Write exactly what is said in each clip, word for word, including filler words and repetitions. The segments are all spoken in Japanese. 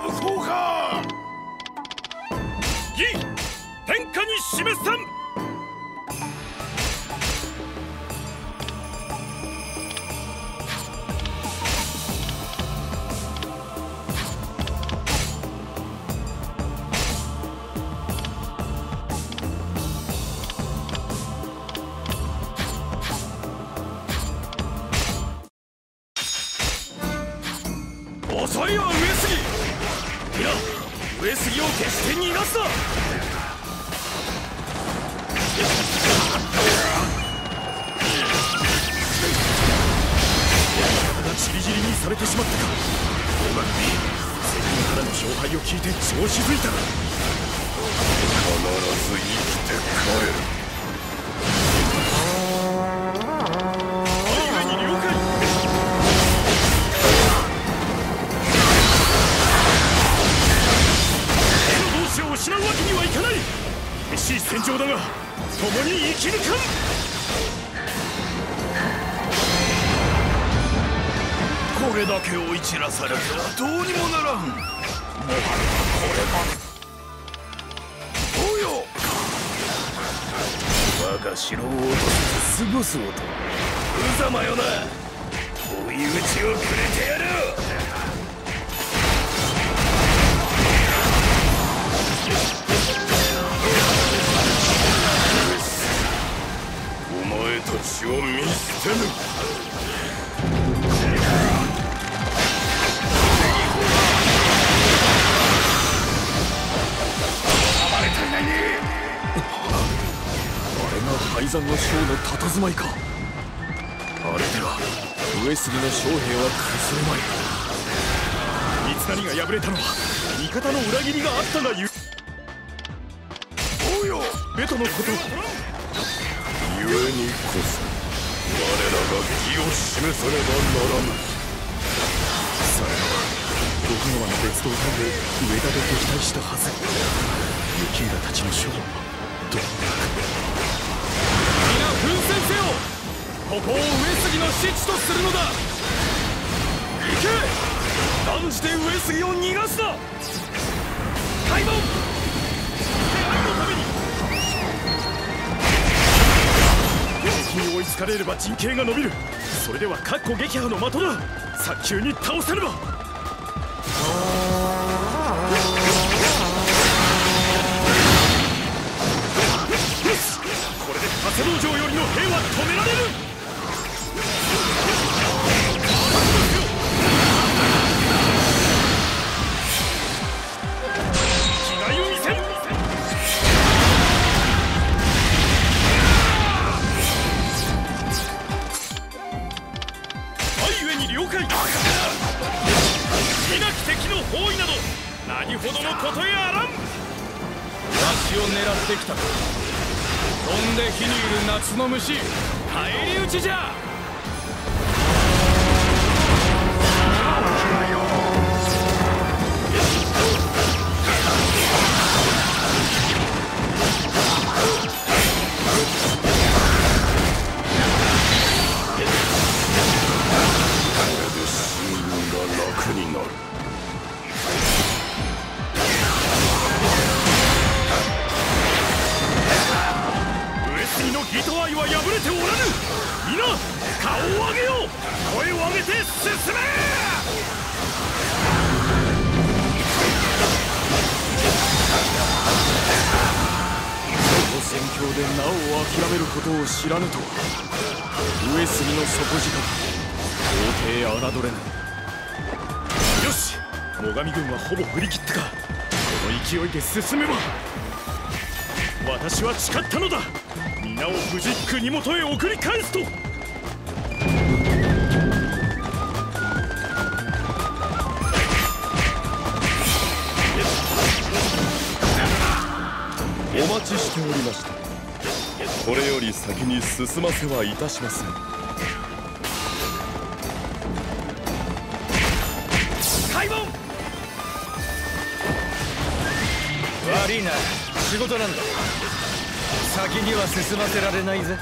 株効果。銀天下に示さん。恐れは上杉。皆上杉を決して逃がすな。体がちりぢりにされてしまったか。お前関からの勝敗を聞いて調子づいたな。必ず生きて帰る。厳しい戦場だが、共に生き抜かん。これだけ追い散らされてはどうにもならん。もはやこれまで。およ。我が城を落とす過ごす音。無様よな。追い打ちをくれてやる。土地を見捨てぬ。あれが敗残の将のたたずまいか。あれでは上杉の将兵は崩れまい。三成が敗れたのは味方の裏切りがあったがゆえ。おうよベトのこと故にこそ我らが義を示さねばならぬ。それは徳川の別動隊で上田と敵対したはず。雪浦たちの勝負はどうなる。皆奮戦せよ。ここを上杉の死地とするのだ。行け。断じて上杉を逃がすな。開門。追いつかれれば陣形が伸びる。それではかっこ撃破の的だ。早急に倒せれば。これで長谷道場よりの兵は止められる。気概を見せる。包囲など何ほどのことやあらん。わしを狙ってきた。飛んで火にいる夏の虫、返り討ちじゃ。知らぬとは上杉の底力到底侮れない。よし、最上軍はほぼ振り切ったか。この勢いで進めば。私は誓ったのだ。皆を無事国元へ送り返すと。お待ちしておりました。これより先に進ませはいたしません。開門。悪いな、仕事なんだ。先には進ませられないぜ。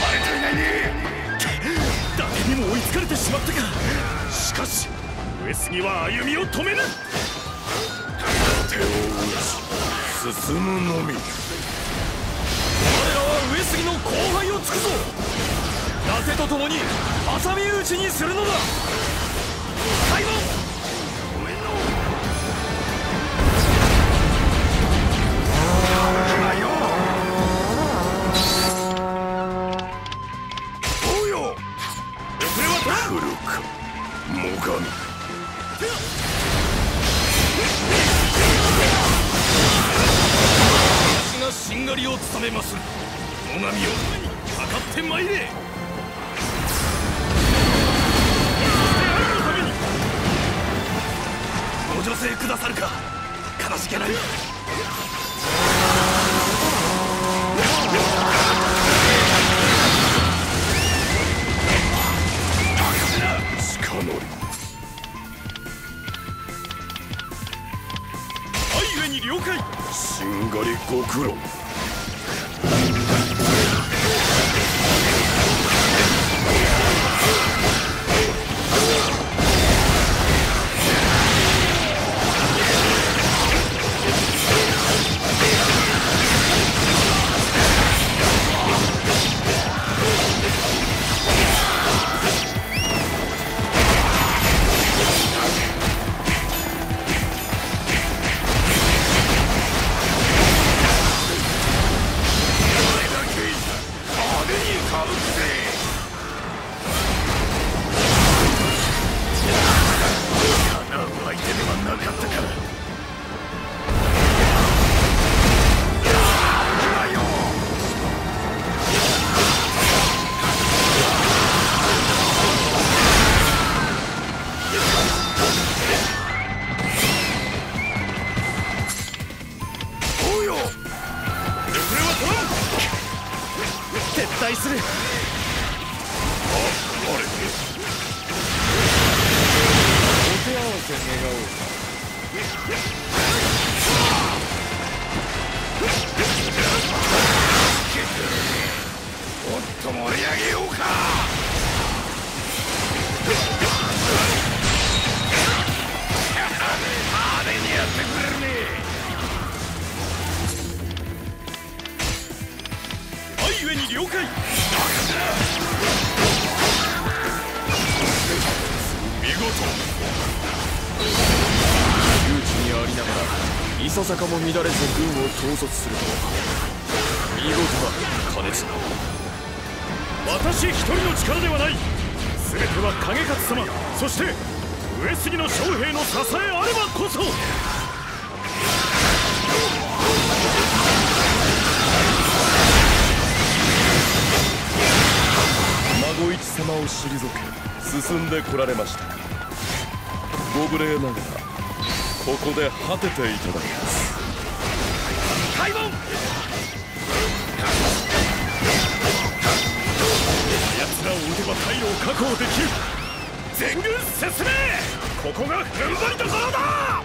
暴れていないね。疲れてしまったか。しかし上杉は歩みを止める。手を打ち進むのみ。我らは上杉の後輩をつくぞ。伊達と共に挟み撃ちにするのだ。開門。 最上をかかってまいれ。ご助勢くださるか。悲しげない。近乗り。相上に了解。しんがりご苦労。 乱れず軍を統率するとは見事だ、兼綱。私一人の力ではない。全ては景勝様、そして上杉の将兵の支えあればこそ。孫一様を退け進んでこられました。ご無礼ながらここで果てていただきます。 開門。奴らを撃てば隊を確保できる。全軍進め。ここが踏ん張りどころだ。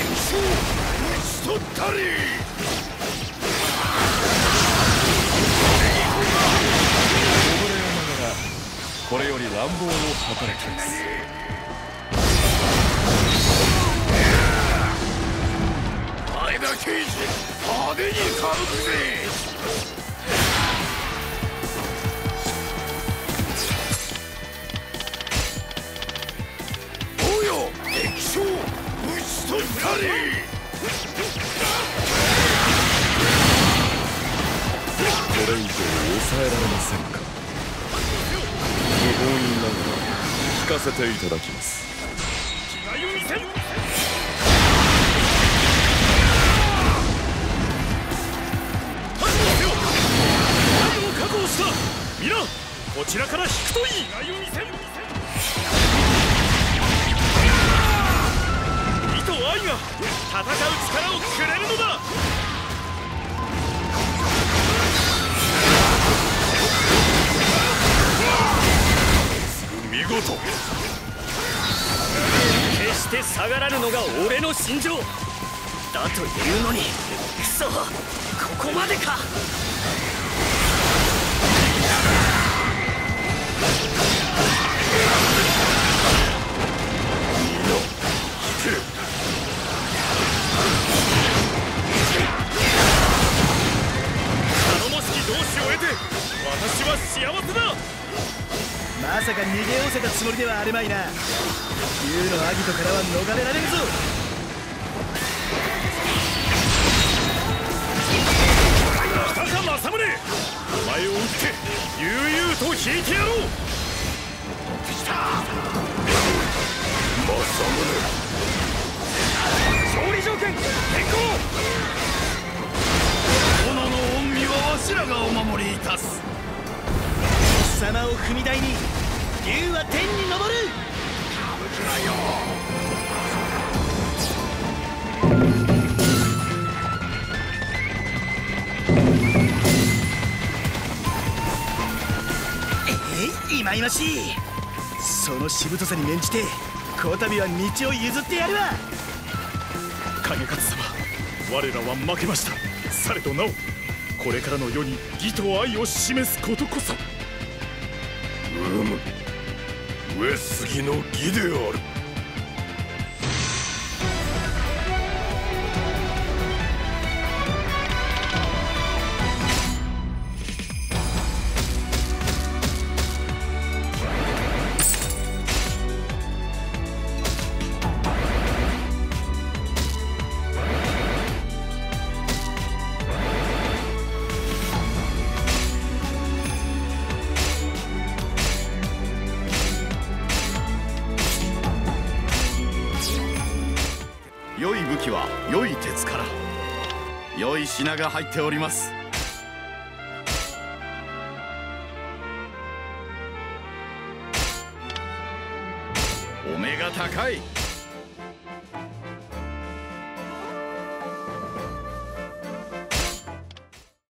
撃ち取ったり。 これより乱暴を働きます。前田刑事、派手にかぶぜ。おや、敵将、討ち取ったり。これ以上抑えられませんか。 不本意ながら聞かせていただきます。気概を見せる。盾を手を、盾を確保した。皆、こちらから引くといい。気概を見せる。美と愛が戦う力をくれるのだ。 見事。決して下がらぬのが俺の信条。だというのに、くそ、ここまでか。頼もしき同志を得て私は幸せだ。まさか逃げおせたつもりではあるまいな。竜のアギトからは逃れられるぞ。 政宗、お前を撃って悠々と引いてやろう。来た政宗、勝利条件変更。殿の御身はわしらがお守りいたす。貴様を踏み台に竜は天に昇る。歌舞伎だよ。 忌々しい。そのしぶとさに免じてこたびは道を譲ってやるわ。景勝様、我らは負けました。されどなおこれからの世に義と愛を示すことこそ。うむ、上杉の義である。 良い武器は良い鉄から。良い品が入っております。お目が高い。